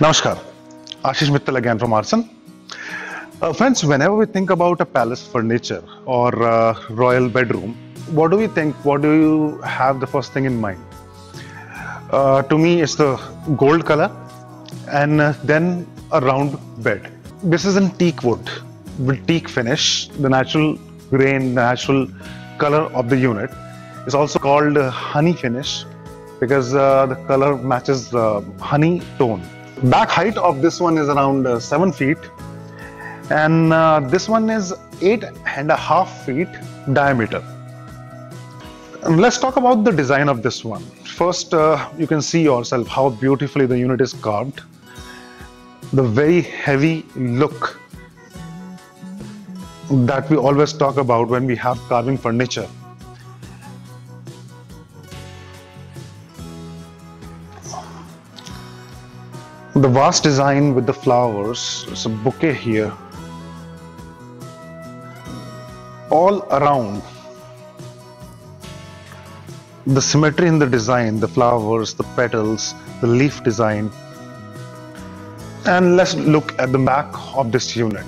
Namaskar, Ashish Mittal again from Aarsun. Friends, whenever we think about a palace furniture or a royal bedroom, what do we think? What do you have the first thing in mind? To me, it's the gold color and then a round bed. This is in teak wood with teak finish, the natural grain, the natural color of the unit. It's also called honey finish because the color matches the honey tone. Back height of this one is around 7 feet, and this one is 8.5 feet diameter. And let's talk about the design of this one. First, you can see yourself how beautifully the unit is carved. The very heavy look that we always talk about when we have carving furniture. The vast design with the flowers, it's a bouquet here. All around, the symmetry in the design, the flowers, the petals, the leaf design. And let's look at the back of this unit.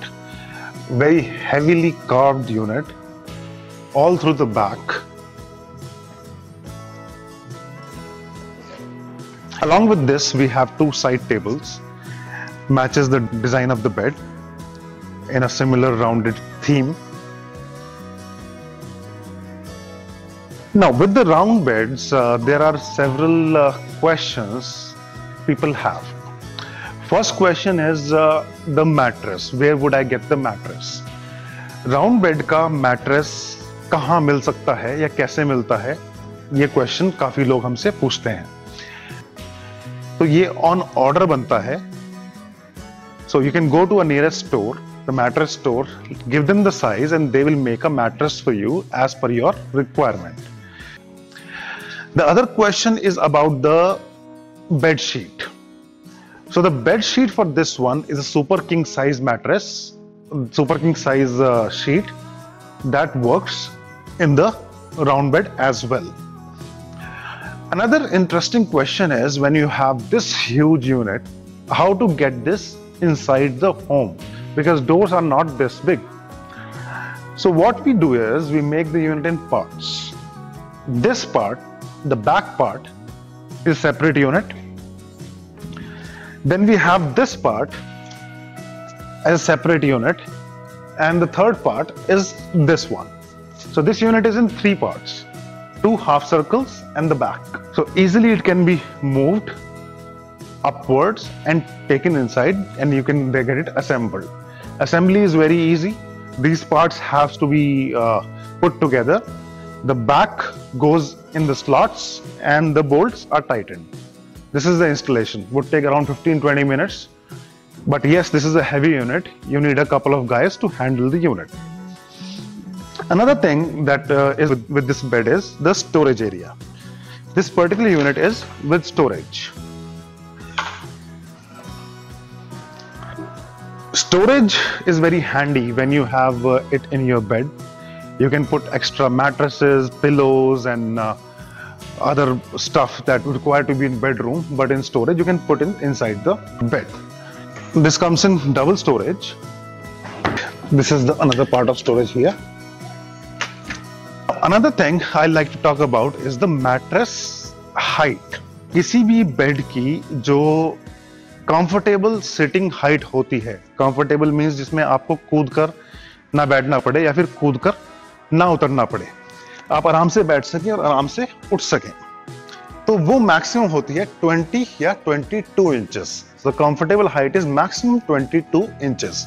Very heavily carved unit, all through the back. Along with this, we have two side tables, matches the design of the bed in a similar rounded theme. Now, with the round beds, there are several questions people have. First question is the mattress. Where would I get the mattress? Round bed ka mattress kahan mil sakta hai ya kaise milta hai? ये question काफी लोग हमसे पूछते हैं. तो ये on order बनता है. So you can go to a nearest store, the mattress store, give them the size and they will make a mattress for you as per your requirement. The other question is about the bedsheet. So the bedsheet for this one is a super king size mattress, super king size sheet that works in the round bed as well. Another interesting question is, when you have this huge unit, how to get this inside the home, because doors are not this big. So what we do is we make the unit in parts. This part, the back part, is separate unit. Then we have this part as a separate unit, and the third part is this one. So this unit is in three parts. Two half circles and the back. So easily it can be moved upwards and taken inside, and you can get it assembled. Assembly is very easy. These parts have to be put together. The back goes in the slots and the bolts are tightened. This is the installation. Would take around 15-20 minutes. But yes, this is a heavy unit. You need a couple of guys to handle the unit. Another thing that is with this bed is the storage area. This particular unit is with storage. Storage is very handy when you have it in your bed. You can put extra mattresses, pillows and other stuff that would require to be in bedroom, but in storage you can put in inside the bed. This comes in double storage. This is another part of storage here. Another thing I like to talk about is the mattress height. किसी भी bed की जो comfortable sitting height होती है, comfortable means जिसमें आपको कूद कर ना बैठना पड़े या फिर कूद कर ना उतरना पड़े, आप आराम से बैठ सकें और आराम से उठ सकें, तो वो maximum होती है 20 या 22 inches. The comfortable height is maximum 22 inches.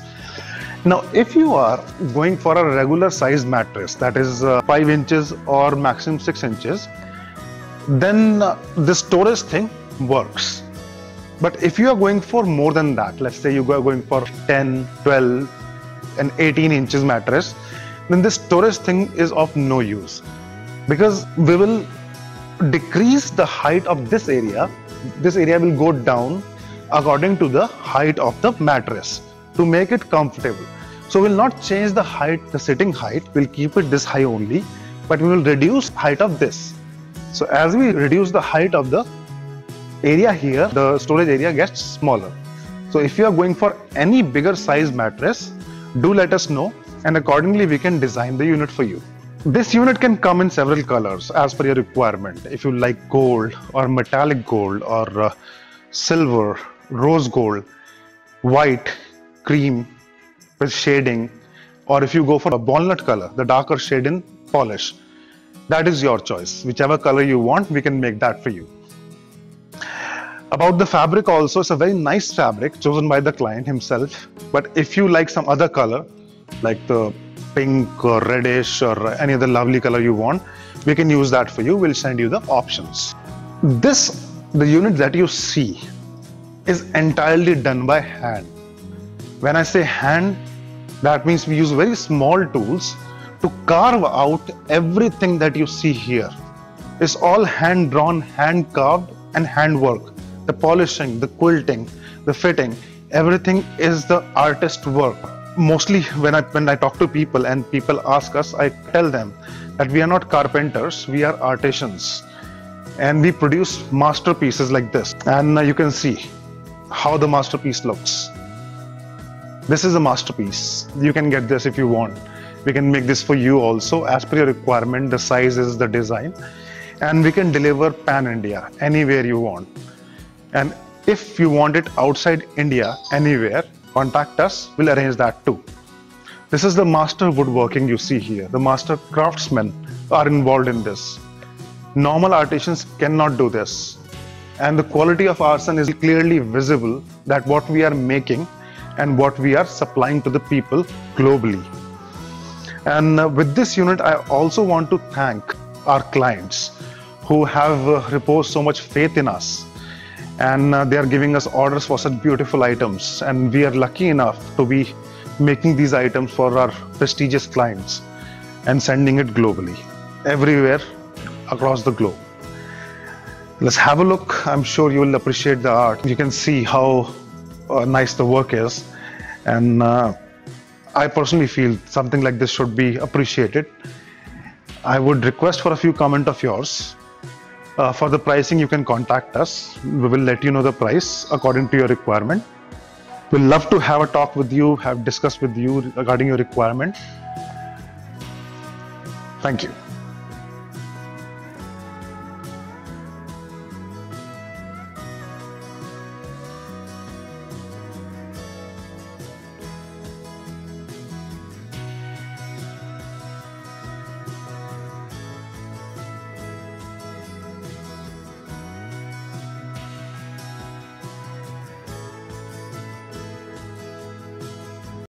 Now, if you are going for a regular size mattress, that is 5 inches or maximum 6 inches, then the storage thing works. But if you are going for more than that, let's say you are going for 10, 12 and 18 inches mattress, then this storage thing is of no use, because we will decrease the height of this area. This area will go down according to the height of the mattress to make it comfortable. So we'll not change the height, the sitting height, we'll keep it this high only, but we will reduce height of this. So as we reduce the height of the area here, the storage area gets smaller. So if you are going for any bigger size mattress, do let us know and accordingly we can design the unit for you. This unit can come in several colors as per your requirement. If you like gold or metallic gold or silver, rose gold, white, cream with shading, or if you go for a walnut color, the darker shade in polish, that is your choice. Whichever color you want, we can make that for you. About the fabric also, it's a very nice fabric chosen by the client himself. But if you like some other color, like the pink or reddish or any other lovely color you want, we can use that for you. We'll send you the options. This, the unit that you see, is entirely done by hand. When I say hand, that means we use very small tools to carve out everything that you see here. It's all hand-drawn, hand-carved and handwork. The polishing, the quilting, the fitting, everything is the artist work. Mostly when I talk to people and people ask us, I tell them that we are not carpenters, we are artisans. And we produce masterpieces like this. And you can see how the masterpiece looks. This is a masterpiece. You can get this if you want. We can make this for you also as per your requirement, the sizes, the design. And we can deliver pan-India, anywhere you want. And if you want it outside India, anywhere, contact us, we'll arrange that too. This is the master woodworking you see here. The master craftsmen are involved in this. Normal artisans cannot do this. And the quality of Aarsun is clearly visible that what we are making and what we are supplying to the people globally. And with this unit, I also want to thank our clients who have reposed so much faith in us. And they are giving us orders for such beautiful items, and we are lucky enough to be making these items for our prestigious clients and sending it globally, everywhere across the globe. Let's have a look. I'm sure you will appreciate the art. You can see how nice the work is, and I personally feel something like this should be appreciated. I would request for a few comments of yours. For the pricing, you can contact us. We will let you know the price according to your requirement. We'll love to have a talk with you, have discussed with you regarding your requirement. Thank you.